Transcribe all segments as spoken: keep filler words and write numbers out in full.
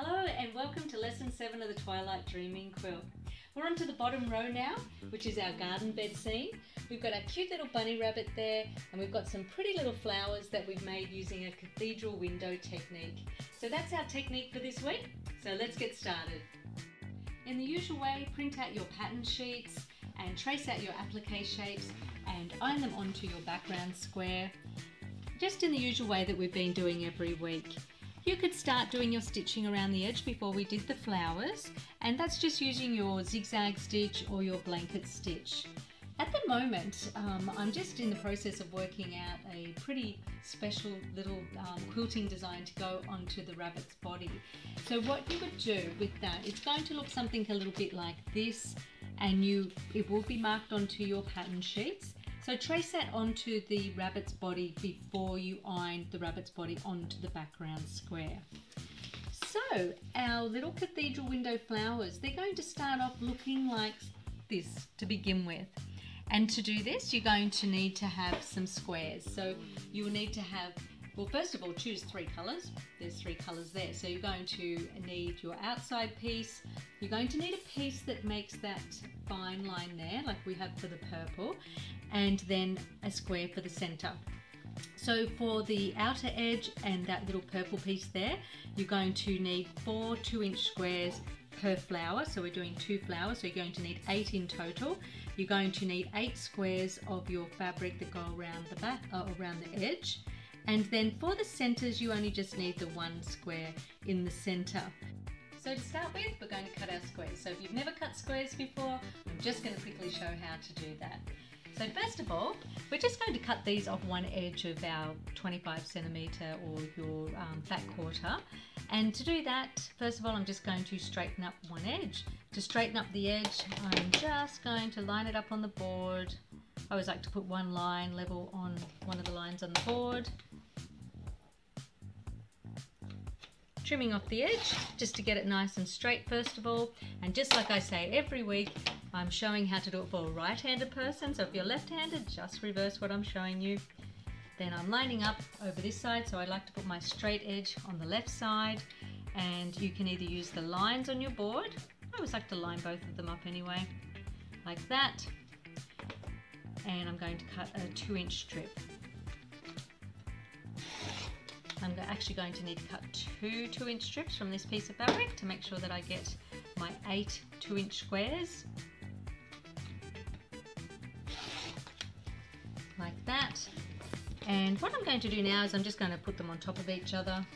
Hello and welcome to lesson seven of the Twilight Dreaming Quilt. We're on to the bottom row now, which is our garden bed scene. We've got our cute little bunny rabbit there, and we've got some pretty little flowers that we've made using a cathedral window technique. So that's our technique for this week, so let's get started. In the usual way, print out your pattern sheets and trace out your applique shapes and iron them onto your background square, just in the usual way that we've been doing every week. You could start doing your stitching around the edge before we did the flowers, and that's just using your zigzag stitch or your blanket stitch. At the moment, um, I'm just in the process of working out a pretty special little um, quilting design to go onto the rabbit's body. So what you would do with that, it's going to look something a little bit like this, and you it will be marked onto your pattern sheets. So trace that onto the rabbit's body before you iron the rabbit's body onto the background square. So our little cathedral window flowers, they're going to start off looking like this to begin with. And to do this, you're going to need to have some squares. So you will need to have, well, first of all, choose three colours. There's three colours there. So you're going to need your outside piece. You're going to need a piece that makes that fine line there, like we have for the purple, and then a square for the centre. So for the outer edge and that little purple piece there, you're going to need four two-inch squares per flower. So we're doing two flowers, so you're going to need eight in total. You're going to need eight squares of your fabric that go around the back, uh, around the edge. And then for the centres, you only just need the one square in the centre. So to start with, we're going to cut our squares. So if you've never cut squares before, I'm just going to quickly show how to do that. So first of all, we're just going to cut these off one edge of our twenty-five centimetre or your um, back quarter. And to do that, first of all, I'm just going to straighten up one edge. To straighten up the edge, I'm just going to line it up on the board. I always like to put one line level on one of the lines on the board. Trimming off the edge just to get it nice and straight first of all. And just like I say every week, I'm showing how to do it for a right-handed person, so if you're left-handed, just reverse what I'm showing you. Then I'm lining up over this side, so I like to put my straight edge on the left side, and you can either use the lines on your board. I always like to line both of them up anyway, like that. And I'm going to cut a two-inch strip. I'm actually going to need to cut two two-inch strips from this piece of fabric to make sure that I get my eight two-inch squares. Like that. And what I'm going to do now is I'm just going to put them on top of each other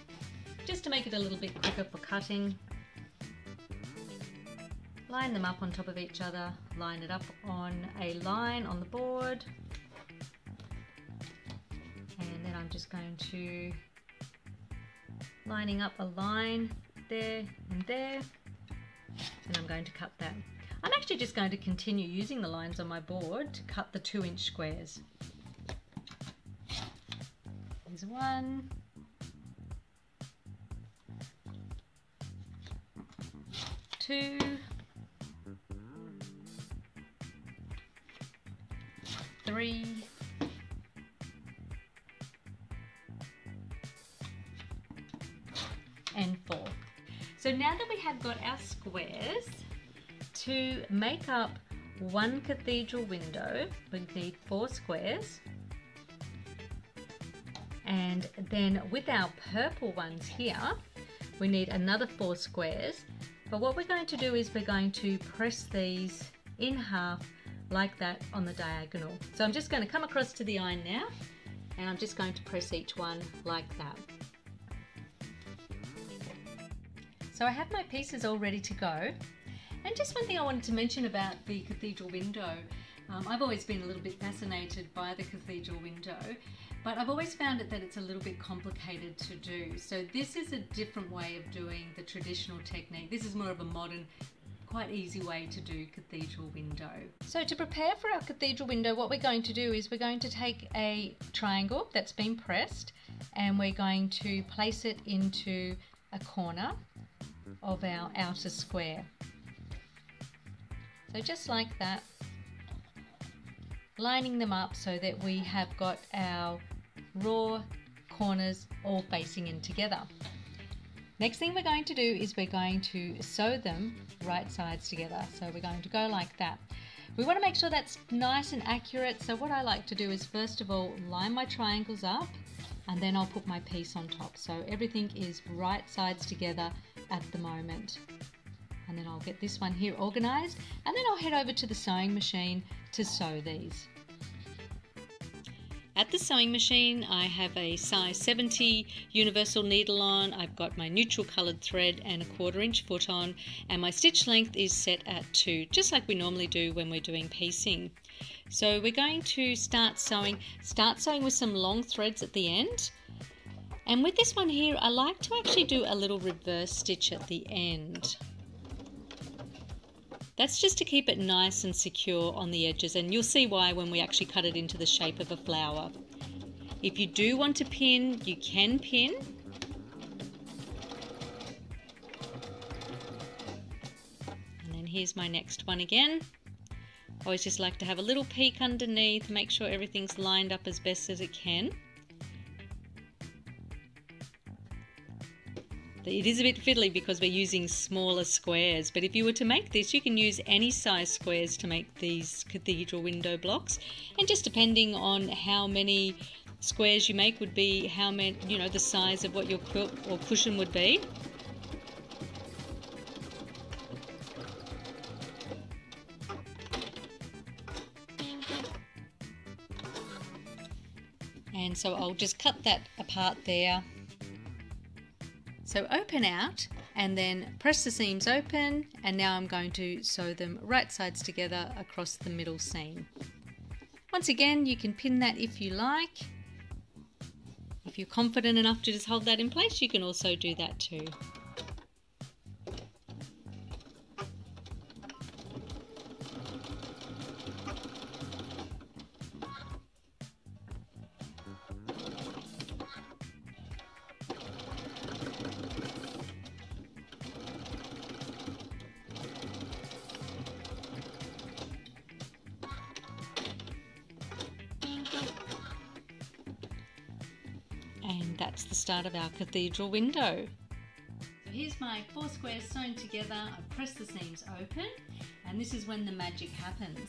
just to make it a little bit quicker for cutting. Line them up on top of each other, line it up on a line on the board, and then I'm just going to lining up a line there and there, and I'm going to cut that. I'm actually just going to continue using the lines on my board to cut the two inch squares. There's one. Two. Three. And four. So now that we have got our squares, to make up one cathedral window, we need four squares. And then with our purple ones here, we need another four squares. But what we're going to do is we're going to press these in half like that on the diagonal. So I'm just going to come across to the iron now, and I'm just going to press each one like that. So I have my pieces all ready to go. And just one thing I wanted to mention about the cathedral window, um, I've always been a little bit fascinated by the cathedral window, but I've always found it that it's a little bit complicated to do. So this is a different way of doing the traditional technique. This is more of a modern, quite easy way to do cathedral window. So to prepare for our cathedral window, what we're going to do is we're going to take a triangle that's been pressed, and we're going to place it into a corner of our outer square. So just like that, lining them up so that we have got our raw corners all facing in together. Next thing we're going to do is we're going to sew them right sides together. So we're going to go like that. We want to make sure that's nice and accurate. So what I like to do is first of all line my triangles up and then I'll put my piece on top. So everything is right sides together at the moment. And then I'll get this one here organized and then I'll head over to the sewing machine to sew these. At the sewing machine I have a size seventy universal needle on, I've got my neutral coloured thread and a quarter inch foot on, and my stitch length is set at two, just like we normally do when we're doing piecing. So we're going to start sewing, start sewing with some long threads at the end. And with this one here I like to actually do a little reverse stitch at the end. That's just to keep it nice and secure on the edges, and you'll see why when we actually cut it into the shape of a flower. If you do want to pin, you can pin. And then here's my next one again. Always just like to have a little peek underneath, make sure everything's lined up as best as it can. It is a bit fiddly because we're using smaller squares, but if you were to make this, you can use any size squares to make these cathedral window blocks, and just depending on how many squares you make would be how many, you know, the size of what your quilt or cushion would be. And so I'll just cut that apart there. So open out and then press the seams open, and now I'm going to sew them right sides together across the middle seam. Once again, you can pin that if you like. If you're confident enough to just hold that in place, you can also do that too. And that's the start of our cathedral window. So here's my four squares sewn together. I press the seams open, and this is when the magic happens.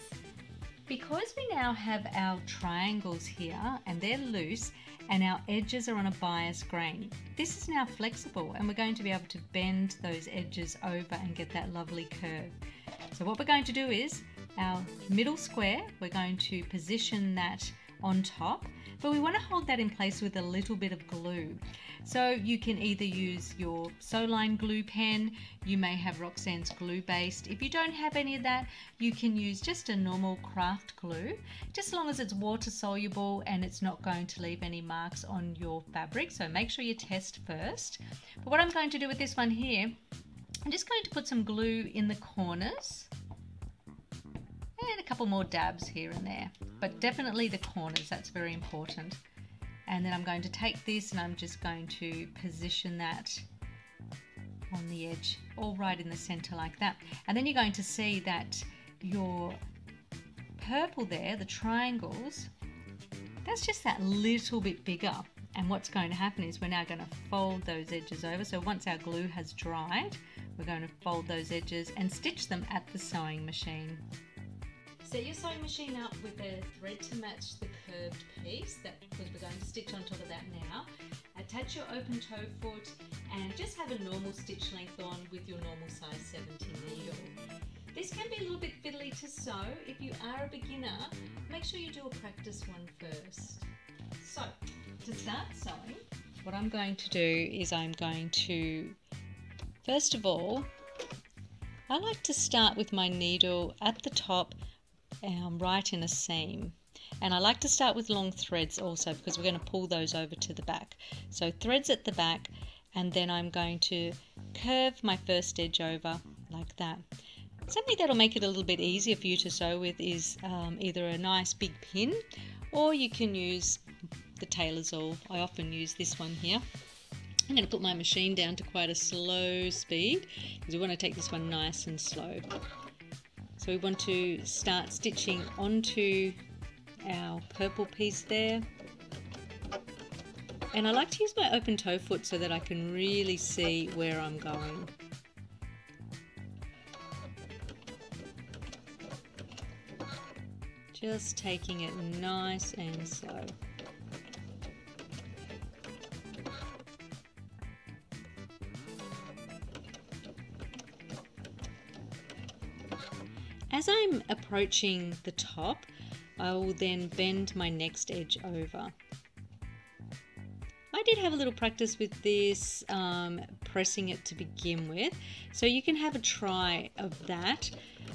Because we now have our triangles here and they're loose and our edges are on a bias grain, this is now flexible and we're going to be able to bend those edges over and get that lovely curve. So what we're going to do is our middle square, we're going to position that on top, but we want to hold that in place with a little bit of glue. So you can either use your Sewline glue pen, you may have Roxanne's glue based. If you don't have any of that, you can use just a normal craft glue, just as long as it's water soluble and it's not going to leave any marks on your fabric. So make sure you test first. But what I'm going to do with this one here, I'm just going to put some glue in the corners. And a couple more dabs here and there, but definitely the corners, that's very important. And then I'm going to take this and I'm just going to position that on the edge, all right in the center like that. And then you're going to see that your purple there, the triangles, that's just that little bit bigger. And what's going to happen is we're now going to fold those edges over. So once our glue has dried, we're going to fold those edges and stitch them at the sewing machine. Set your sewing machine up with a thread to match the curved piece that because we're going to stitch on top of that now. Attach your open toe foot and just have a normal stitch length on with your normal size seventy needle. This can be a little bit fiddly to sew. If you are a beginner, make sure you do a practice one first. So, to start sewing, what I'm going to do is I'm going to, first of all, I like to start with my needle at the top Um, right in a seam, and I like to start with long threads also because we're going to pull those over to the back. So threads at the back, and then I'm going to curve my first edge over like that. Something that'll make it a little bit easier for you to sew with is um, either a nice big pin, or you can use the tailor's awl. I often use this one here. I'm going to put my machine down to quite a slow speed because we want to take this one nice and slow. So we want to start stitching onto our purple piece there. And I like to use my open toe foot so that I can really see where I'm going. Just taking it nice and slow. As I'm approaching the top, I will then bend my next edge over. I did have a little practice with this, um, pressing it to begin with, so you can have a try of that.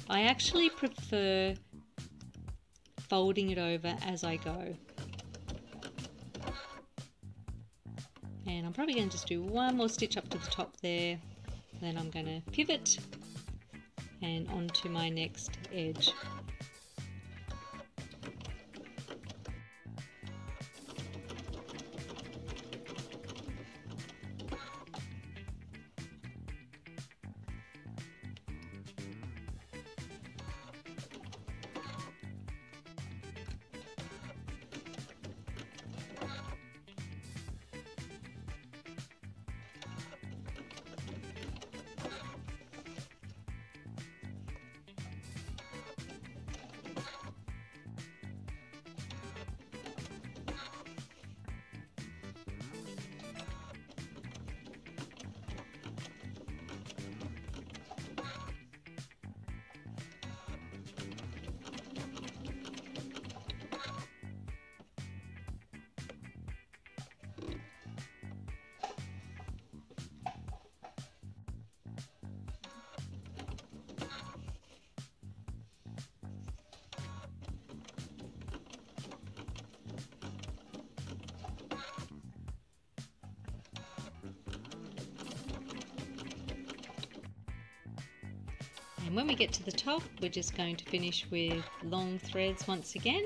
I actually prefer folding it over as I go. And I'm probably going to just do one more stitch up to the top there, then I'm going to pivot and onto my next edge. And when we get to the top, we're just going to finish with long threads once again.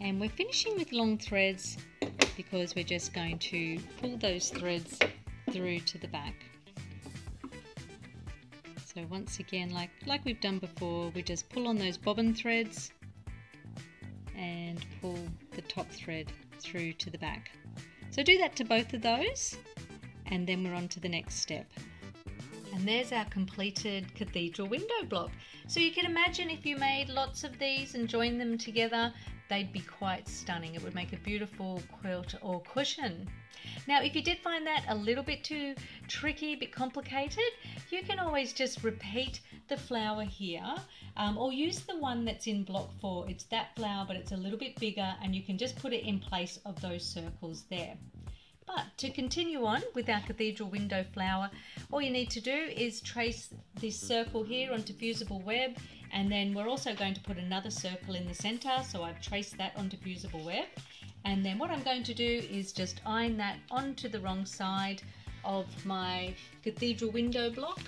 And we're finishing with long threads because we're just going to pull those threads through to the back. So once again, like, like we've done before, we just pull on those bobbin threads and pull the top thread through to the back. So do that to both of those, and then we're on to the next step. And there's our completed cathedral window block. So you can imagine if you made lots of these and joined them together, they'd be quite stunning. It would make a beautiful quilt or cushion. Now, if you did find that a little bit too tricky, a bit complicated, you can always just repeat the flower here, um, or use the one that's in block four. It's that flower, but it's a little bit bigger, and you can just put it in place of those circles there. But to continue on with our cathedral window flower, all you need to do is trace this circle here onto fusible web, and then we're also going to put another circle in the center, so I've traced that onto fusible web. And then what I'm going to do is just iron that onto the wrong side of my cathedral window block.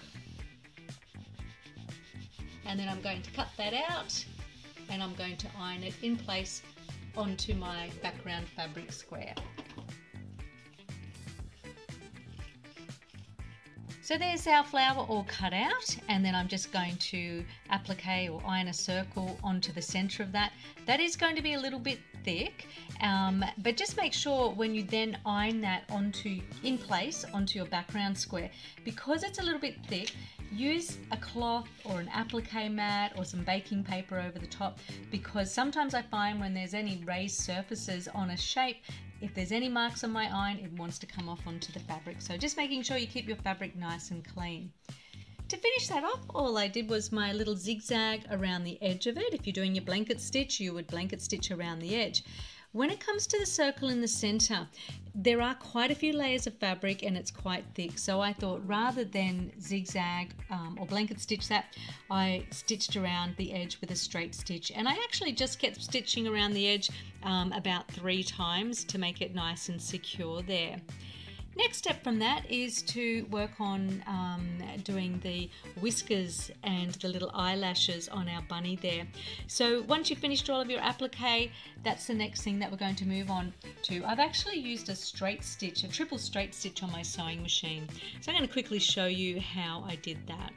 And then I'm going to cut that out, and I'm going to iron it in place onto my background fabric square. So there's our flower all cut out, and then I'm just going to applique or iron a circle onto the center of that. That is going to be a little bit thick, um, but just make sure when you then iron that onto in place onto your background square, because it's a little bit thick, use a cloth or an applique mat or some baking paper over the top, because sometimes I find when there's any raised surfaces on a shape, if there's any marks on my iron, it wants to come off onto the fabric. So just making sure you keep your fabric nice and clean. To finish that off, all I did was my little zigzag around the edge of it. If you're doing your blanket stitch, you would blanket stitch around the edge. When it comes to the circle in the center, there are quite a few layers of fabric and it's quite thick, so I thought rather than zigzag um, or blanket stitch that, I stitched around the edge with a straight stitch, and I actually just kept stitching around the edge um, about three times to make it nice and secure there. Next step from that is to work on um, doing the whiskers and the little eyelashes on our bunny there. So once you've finished all of your applique, that's the next thing that we're going to move on to. I've actually used a straight stitch, a triple straight stitch on my sewing machine. So I'm going to quickly show you how I did that.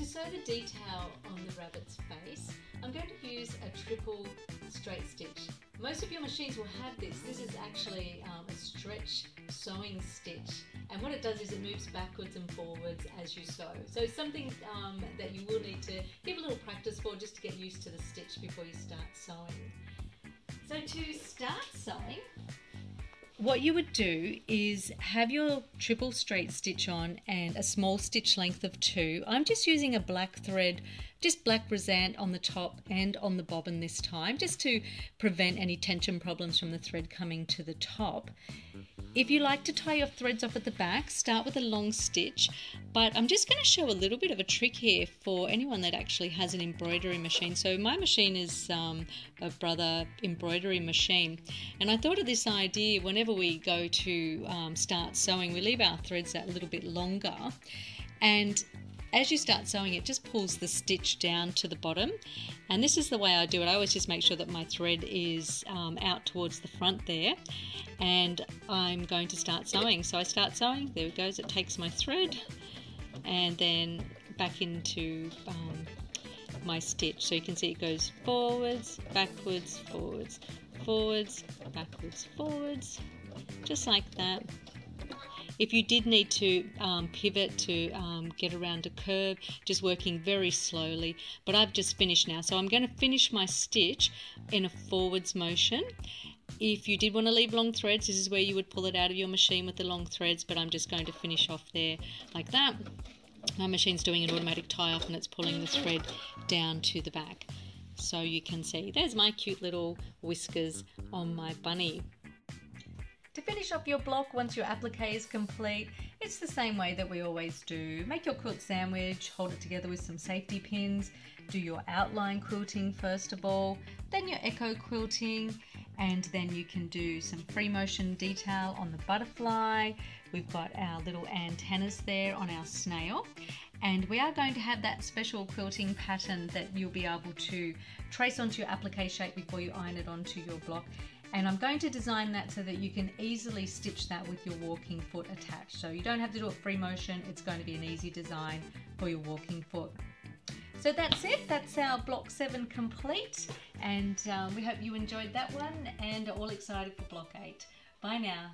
To sew the detail on the rabbit's face, I'm going to use a triple straight stitch. Most of your machines will have this. This is actually um, a stretch sewing stitch, and what it does is it moves backwards and forwards as you sew. So something um, that you will need to give a little practice for, just to get used to the stitch before you start sewing. So to start sewing, what you would do is have your triple straight stitch on and a small stitch length of two. I'm just using a black thread, just black brisant on the top and on the bobbin this time, just to prevent any tension problems from the thread coming to the top. If you like to tie your threads off at the back, start with a long stitch, but I'm just going to show a little bit of a trick here for anyone that actually has an embroidery machine. So my machine is um, a Brother embroidery machine, and I thought of this idea whenever we go to um, start sewing. We leave our threads out a little bit longer, and as you start sewing, it just pulls the stitch down to the bottom. And this is the way I do it. I always just make sure that my thread is um, out towards the front there, and I'm going to start sewing. So I start sewing, there it goes, it takes my thread, and then back into um, my stitch. So you can see it goes forwards, backwards, forwards, forwards, backwards, forwards, just like that. If you did need to um, pivot to um, get around a curve, just working very slowly. But I've just finished now, so I'm going to finish my stitch in a forwards motion. If you did want to leave long threads, this is where you would pull it out of your machine with the long threads, but I'm just going to finish off there like that. My machine's doing an automatic tie off, and it's pulling the thread down to the back. So you can see, there's my cute little whiskers on my bunny. To finish off your block, once your applique is complete, it's the same way that we always do. Make your quilt sandwich, hold it together with some safety pins, do your outline quilting first of all, then your echo quilting, and then you can do some free motion detail on the butterfly. We've got our little antennas there on our snail. And we are going to have that special quilting pattern that you'll be able to trace onto your applique shape before you iron it onto your block. And I'm going to design that so that you can easily stitch that with your walking foot attached. So you don't have to do it free motion, it's going to be an easy design for your walking foot. So that's it, that's our block seven complete. And um, we hope you enjoyed that one and are all excited for block eight. Bye now.